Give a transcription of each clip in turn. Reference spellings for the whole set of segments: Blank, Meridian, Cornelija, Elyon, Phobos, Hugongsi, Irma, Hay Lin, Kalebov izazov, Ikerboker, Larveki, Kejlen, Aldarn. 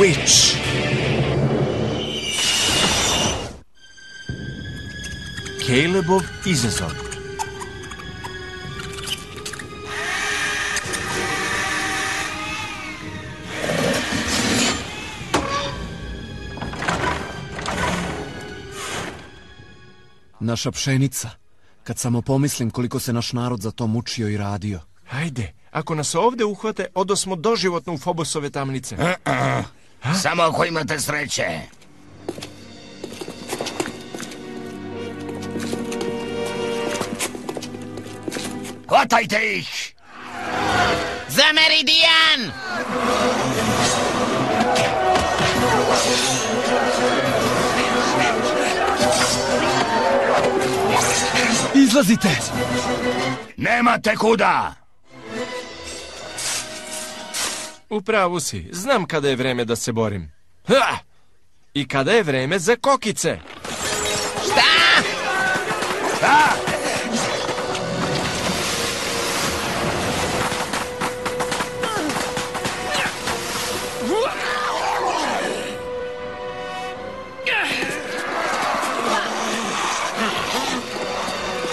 Witch. Calebov izazov. Naša pšenica. Kad samo pomislim koliko se naš narod za to mučio I radio. Hajde, ako nas ovde uhvate, odosmo doživotno u Phobosove tamnice. Samo ako imate sreće. Hvatajte ih! Za Meridian! Izlazite! Nemate kuda! Upravo si, znam kada je vreme da se borim. Ha! I kada je vreme za kokice. Šta? Šta?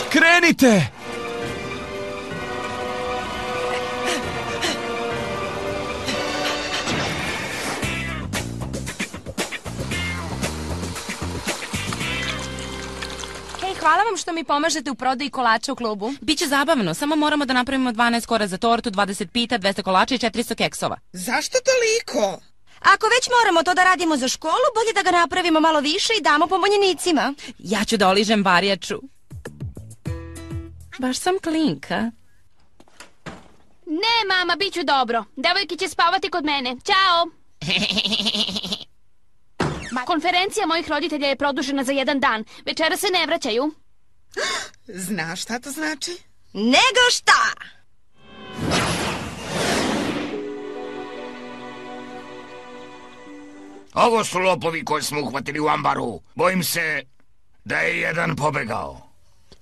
Krenite! Hvala vam što mi pomažete u prodaji kolača u klubu. Biće zabavno, samo moramo da napravimo 12 kora za tortu, 20 pita, 200 kolača I 400 keksova. Zašto toliko? Ako već moramo to da radimo za školu, bolje da ga napravimo malo više I damo pomonjenicima. Ja ću da oližem varjaču. Baš sam klinka. Ne, mama, bit ću dobro. Devojke će spavati kod mene. Ćao! Konferencija mojih roditelja je produžena za 1 dan. Večera se ne vraćaju. Znaš šta to znači? Nego šta! Ovo su lopovi koje smo uhvatili u ambaru. Bojim se da je jedan pobegao.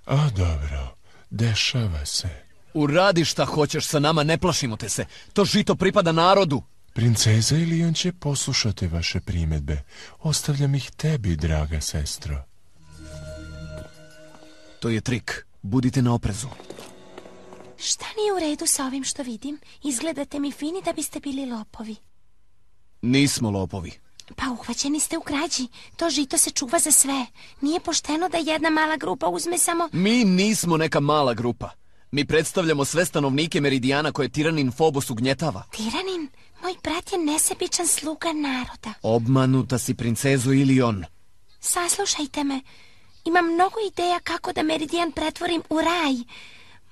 A dobro, dešava se. Uradi šta hoćeš sa nama, ne plašimo te se. To žito pripada narodu. Princeza Elyon će poslušati vaše primjedbe. Ostavljam ih tebi, draga sestro. To je trik. Budite na oprezu. Šta nije u redu sa ovim što vidim? Izgledate mi fini da biste bili lopovi. Nismo lopovi. Pa uhvaćeni ste u krađi. To žito se čuva za sve. Nije pošteno da jedna mala grupa uzme samo... Mi nismo neka mala grupa. Mi predstavljamo sve stanovnike Meridijana koje tiranin Phobos ugnjetava. Tiranin? Moj brat je nesebičan sluga naroda. Obmanuta si, princezo Elyon. Saslušajte me. Imam mnogo ideja kako da Meridian pretvorim u raj.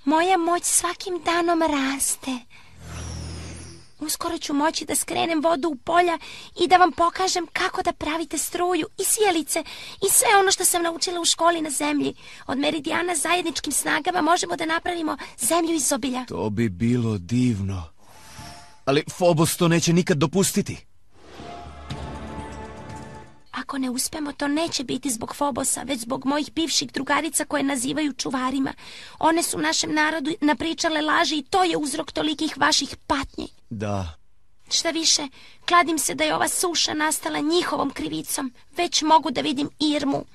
Moja moć svakim danom raste. Uskoro ću moći da skrenem vodu u polja I da vam pokažem kako da pravite struju I svjelice I sve ono što sam naučila u školi na zemlji. Od Meridijana zajedničkim snagama možemo da napravimo zemlju iz obilja. To bi bilo divno. Ali Phobos to neće nikad dopustiti. Ako ne uspemo, to neće biti zbog Phobosa, već zbog mojih bivših drugarica koje nazivaju čuvarima. One su našem narodu napričale laži I to je uzrok tolikih vaših patnji. Da. Šta više, kladim se da je ova suša nastala njihovom krivicom. Već mogu da vidim Irmu.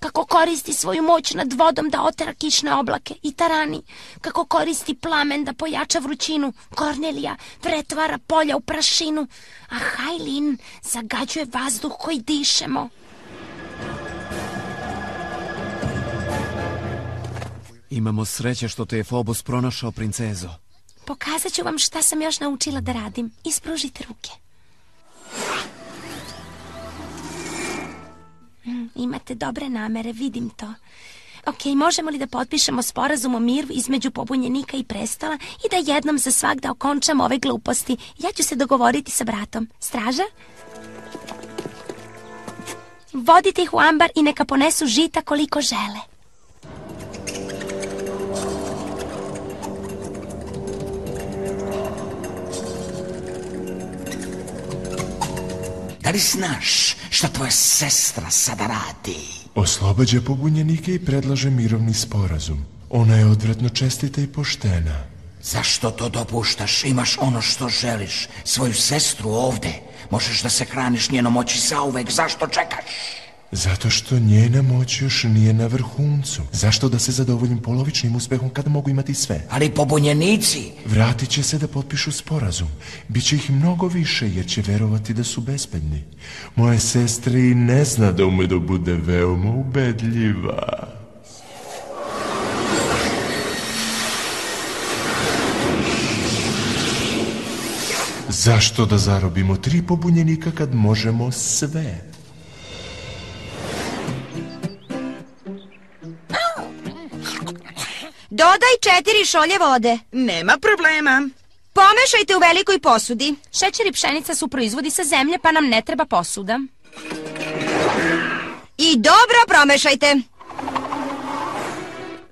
Kako koristi svoju moć nad vodom da otera kišne oblake I tarani. Kako koristi plamen da pojača vrućinu. Cornelija pretvara polja u prašinu. A Hay Lin zagađuje vazduh koji dišemo. Imamo sreće što te je Phobos pronašao, princezo. Pokazat ću vam šta sam još naučila da radim. Ispružite ruke. Imate dobre namere, vidim to. Ok, možemo li da potpišemo sporazum o miru između pobunjenika i prestala i da jednom za svagda okončamo ove gluposti? Ja ću se dogovoriti sa bratom. Straža? Vodite ih u ambar i neka ponesu žita koliko žele. Da li znaš što tvoja sestra sada radi? Oslobađa pobunjenike i predlaže mirovni sporazum. Ona je odvratno čestita i poštena. Zašto to dopuštaš? Imaš ono što želiš. Svoju sestru ovde. Možeš da se hraniš njenom moći zauvek. Zašto čekaš? Zato što njena moć još nije na vrhuncu. Zašto da se zadovoljim polovičnim uspehom kada mogu imati sve? Ali pobunjenici! Vratit će se da potpišu sporazum. Biće ih mnogo više jer će verovati da su bezbedni. Moja sestra i ne zna da ume da bude veoma ubedljiva. Zašto da zarobimo 3 pobunjenika kad možemo sve? Dodaj 4 šolje vode. Nema problema. Pomešajte u velikoj posudi. Šećer i pšenica su proizvodi sa zemlje, pa nam ne treba posuda. I dobro promešajte.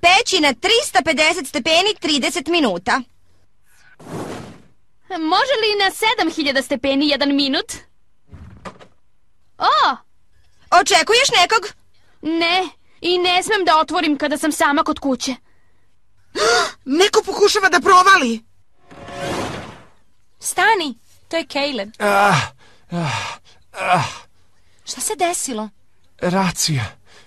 Peći na 350 stepeni 30 minuta. Može li na 7000 stepeni 1 minut? O! Očekuješ nekog? Ne, i ne smem da otvorim kada sam sama kod kuće. Neko pokušava da provali. Stani, to je Kejlen. Šta se desilo? Racija,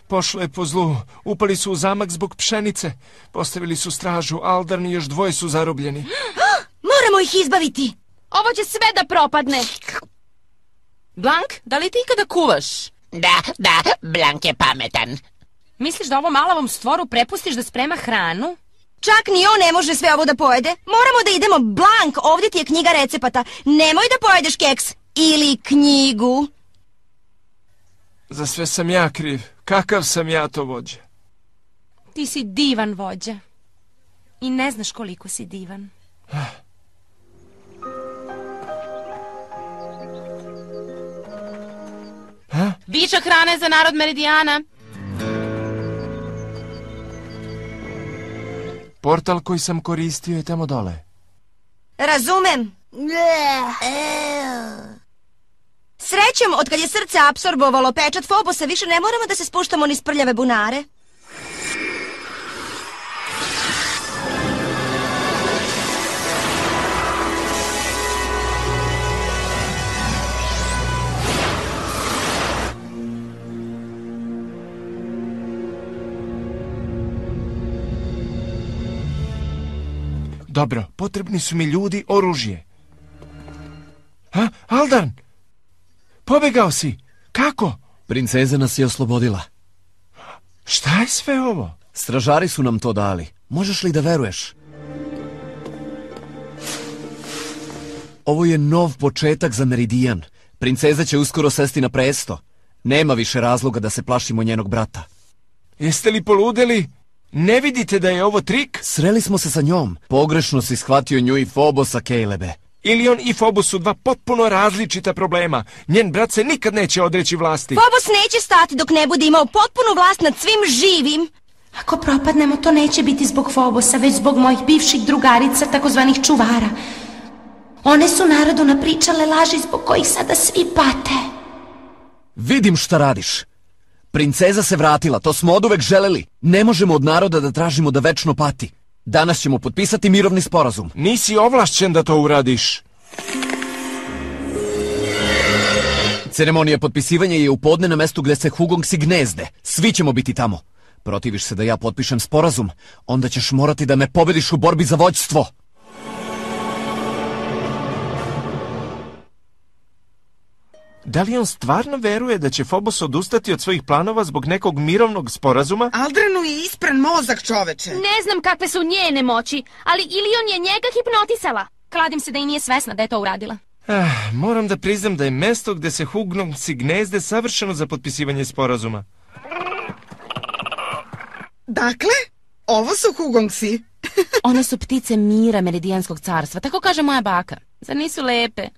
pošla je po zlu. Upali su u zamak zbog pšenice. Postavili su stražu, Aldarn i još 2 su zarobljeni. Moramo ih izbaviti. Ovo će sve da propadne. Blank, da li ti ikada kuvaš? Da, Blank je pametan. Misliš da ovom alavom stvoru prepustiš da sprema hranu? Čak ni on ne može sve ovo da pojede. Moramo da idemo. Blank, ovdje ti je knjiga recepata. Nemoj da pojedeš keks. Ili knjigu. Za sve sam ja kriv. Kakav sam ja to vođa? Ti si divan vođa. I ne znaš koliko si divan. Višak hrane za narod Meridijana. Portal koji sam koristio je tamo dole. Razumem. Srećom, od kad je srce apsorbovalo pečat Fobosa, više ne moramo da se spuštamo ni s prljave bunare. Dobro, potrebni su mi ljudi, oružje. Aldarn! Pobegao si! Kako? Princeza nas je oslobodila. Šta je sve ovo? Stražari su nam to dali. Možeš li da veruješ? Ovo je nov početak za Meridijan. Princeza će uskoro sesti na presto. Nema više razloga da se plašimo njenog brata. Jeste li poludeli? Ne vidite da je ovo trik? Sreli smo se sa njom. Pogrešno si shvatio nju i Fobosa, Kejlebe. Elyon i Phobos su 2 potpuno različita problema. Njen brat se nikad neće odreći vlasti. Phobos neće stati dok ne bude imao potpunu vlast nad svim živim. Ako propadnemo, to neće biti zbog Phobosa, već zbog mojih bivših drugarica, takozvanih čuvara. One su narodu napričale laži zbog kojih sada svi pate. Vidim šta radiš. Princeza se vratila, to smo oduvek želeli. Ne možemo od naroda da tražimo da večno pati. Danas ćemo potpisati mirovni sporazum. Nisi ovlašćen da to uradiš. Ceremonija potpisivanja je u podne na mestu gde se Hugongsi gnezde. Svi ćemo biti tamo. Protiviš se da ja potpišem sporazum, onda ćeš morati da me pobediš u borbi za vođstvo. Da li on stvarno veruje da će Phobos odustati od svojih planova zbog nekog mirovnog sporazuma? Aldarnu je ispran mozak, čoveče. Ne znam kakve su njene moći, ali Elyon je njega hipnotisala. Kladim se da i nije svesna da je to uradila. Moram da priznam da je mesto gde se Hugongsi gnezde savršeno za potpisivanje sporazuma. Dakle, ovo su Hugongsi. One su ptice mira Meridijanskog carstva, tako kaže moja baka. Zar nisu lepe?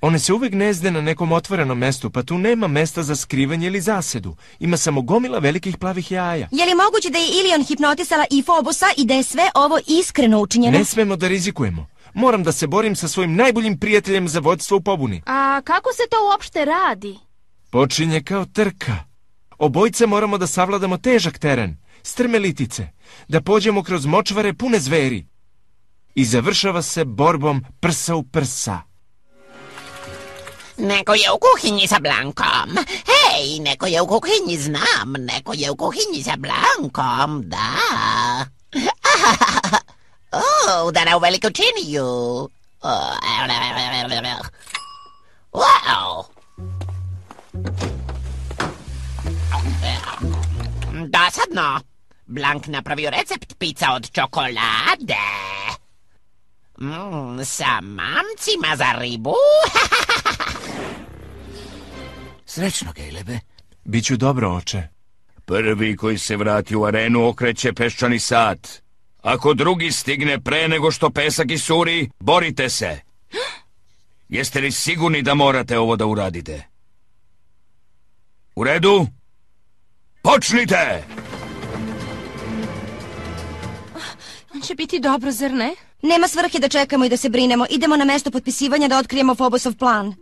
One se uvek gnezde na nekom otvorenom mestu, pa tu nema mesta za skrivanje ili zasedu. Ima samo gomila velikih plavih jaja. Je li moguće da je Elyon hipnotisala i Phobosa i da je sve ovo iskreno učinjeno? Ne smemo da rizikujemo. Moram da se borim sa svojim najboljim prijateljem za vodstvo u pobuni. A kako se to uopšte radi? Počinje kao trka. Obojice moramo da savladamo težak teren, strme litice, da pođemo kroz močvare pune zveri. I završava se borbom prsa u prsa. Neko je u kuhinji sa Blankom. Hej, neko je u kuhinji, znam. Neko je u kuhinji sa Blankom, da. Udara u veliku činiju. Wow. Dosadno. Blank napravio recept pizza od čokolade. Sa mamcima za ribu. Srećno, Kejlebe. Biću dobro, oče. Prvi koji se vrati u arenu okreće peščani sat. Ako drugi stigne pre nego što pesak isuri, borite se. Jeste li sigurni da morate ovo da uradite? U redu? Počnite! On će biti dobro, zar ne? Nema svrhe da čekamo i da se brinemo. Idemo na mesto potpisivanja da otkrijemo Phobosov plan.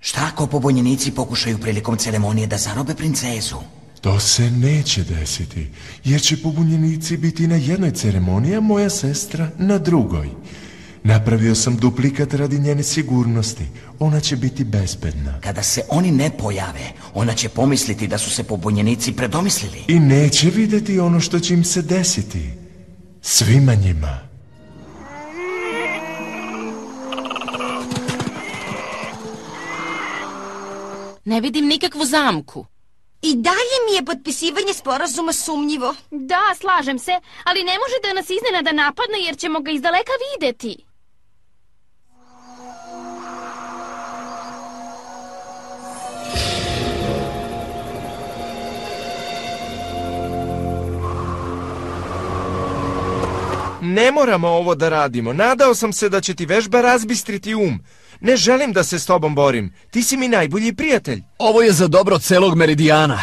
Šta ako pobunjenici pokušaju prilikom ceremonije da zarobe princezu? To se neće desiti, jer će pobunjenici biti na jednoj ceremoniji, a moja sestra na drugoj. Napravio sam duplikat radi njene sigurnosti. Ona će biti bezbedna. Kada se oni ne pojave, ona će pomisliti da su se pobunjenici predomislili. I neće vidjeti ono što će im se desiti. Svima njima. Ne vidim nikakvu zamku. I dalje mi je potpisivanje sporazuma sumnjivo. Da, slažem se, ali ne može da nas iznenada napadne jer ćemo ga iz daleka videti. Ne moramo ovo da radimo. Nadao sam se da će ti vežba razbistriti um. Ne želim da se s tobom borim. Ti si mi najbolji prijatelj. Ovo je za dobro celog Meridijana.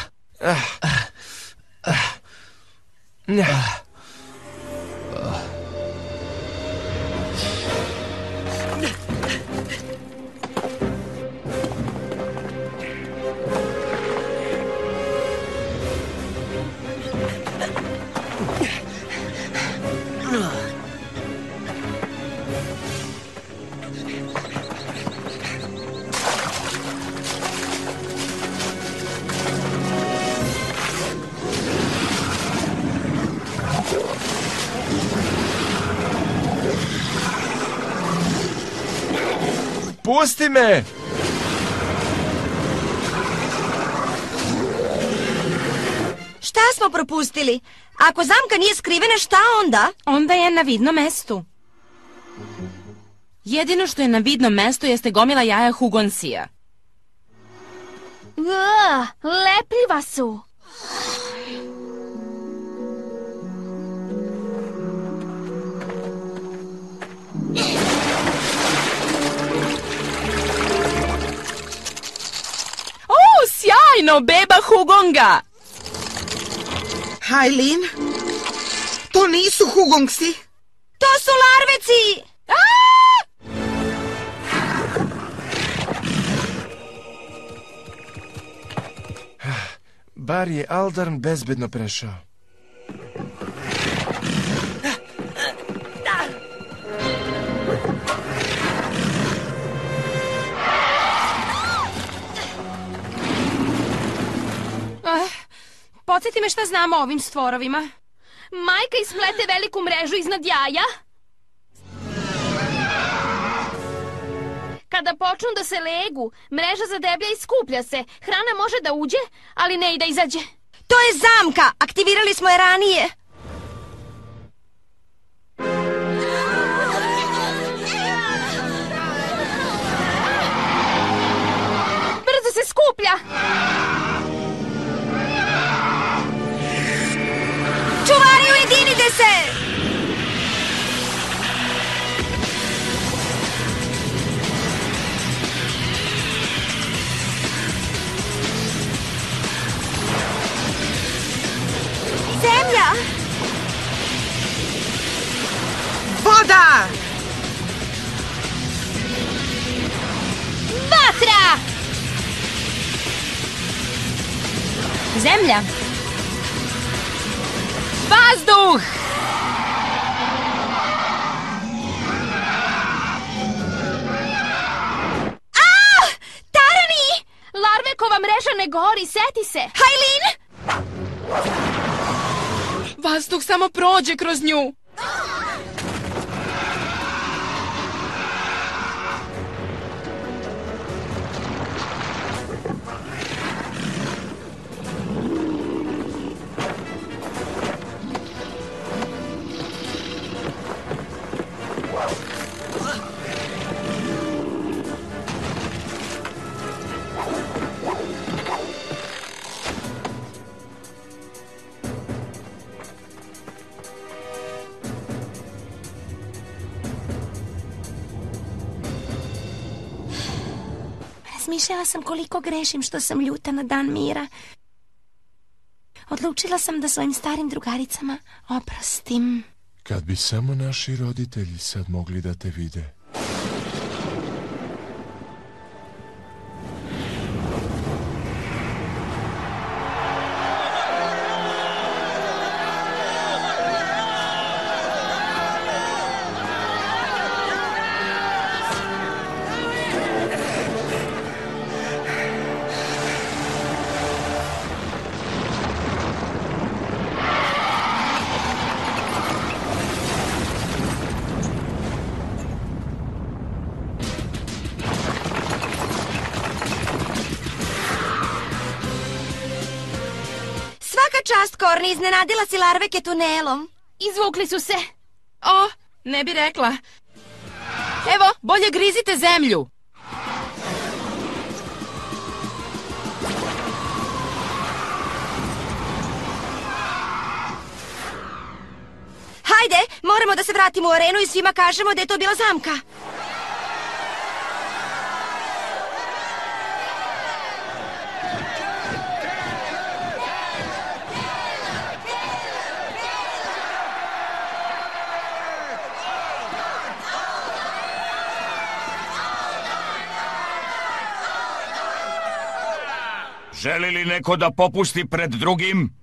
Pusti me! Šta smo propustili? Ako zamka nije skrivena, šta onda? Onda je na vidnom mestu. Jedino što je na vidnom mestu jeste gomila jaja Hugonsija. Lepljiva su! Sjajno, beba Hugonga! Hay Lin, to nisu Hugongsi. To su larveci! Bar je Aldarn bezbedno prešao. Podsjeti me šta znamo o ovim stvorovima. Majka isplete veliku mrežu iznad jaja. Kada počnu da se legu, mreža zadeblja i skuplja se. Hrana može da uđe, ali ne i da izađe. To je zamka! Aktivirali smo je ranije. skuplja. Čuvari, ujedinite se! Zemlja! Voda! Vatra! Zemlja! Vazduh! Ah! Tarani! Larvekova mreža ne gori, seti se! Hay Lin! Vazduh samo prođe kroz nju. Razmišljala sam koliko grešim što sam ljuta na dan mira. Odlučila sam da svojim starim drugaricama oprostim. Kad bi samo naši roditelji sad mogli da te vide. Korni, iznenadila si Larveke tunelom. Izvukli su se. O, ne bi rekla. Evo, bolje grizite zemlju. Hajde, moramo da se vratimo u arenu i svima kažemo da je to bila zamka. Želi li neko da popusti pred drugim?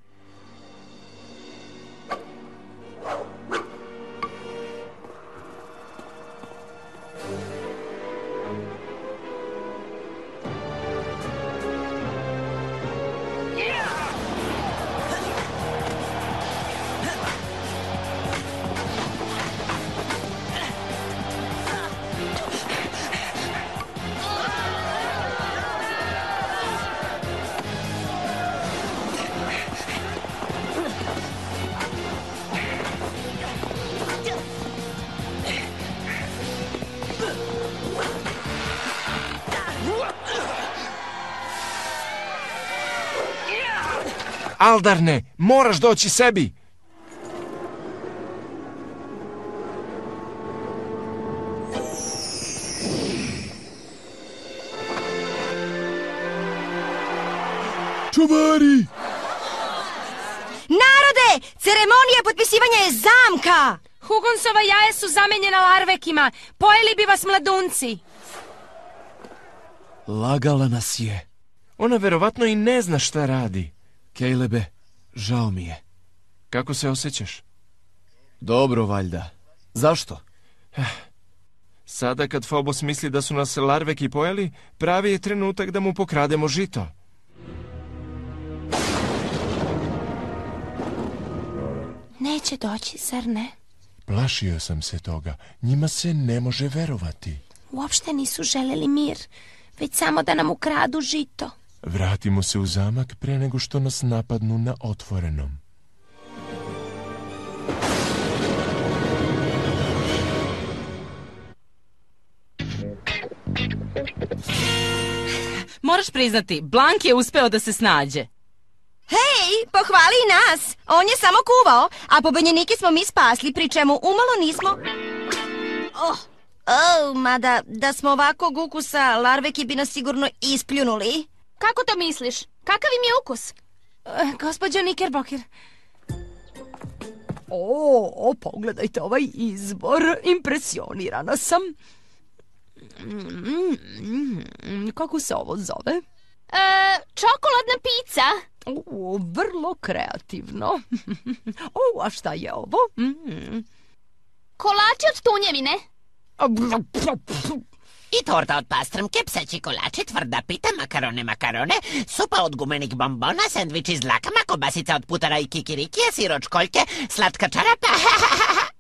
Aldarne, moraš doći sebi! Čuvari! Narode, ceremonija potpisivanja je zamka! Hugonsova jaja su zamenjena larvekima, pojeli bi vas mladunci! Lagala nas je. Ona verovatno i ne zna šta radi. Kejlebe, žao mi je. Kako se osjećaš? Dobro, valjda. Zašto? Sada kad Phobos misli da su nas larveki pojeli, pravi je trenutak da mu pokrademo žito. Neće doći, zar ne? Plašio sam se toga. Njima se ne može verovati. Uopšte nisu želeli mir, već samo da nam ukradu žito. Vratimo se u zamak pre nego što nas napadnu na otvorenom. Moraš priznati, Blank je uspeo da se snađe. Hej, pohvali i nas! On je samo kuvao, a pobenjenike smo mi spasli, pri čemu umalo nismo... Mada, da smo ovakvog ukusa, Larveki bi nas sigurno ispljunuli. Kako to misliš? Kakav im je ukus? Gospođo Ikerboker... pogledajte ovaj izbor, impresionirana sam. Kako se ovo zove? Čokoladna pizza. Vrlo kreativno. A šta je ovo? Kolači od tunjevine. I torta od pastrmke, pseći kolači, tvrda pita, makarone, supa od gumenih bombona, sandvič iz lakama, kobasica od putara i kikirikije, siročkoljke, slatka čarapa.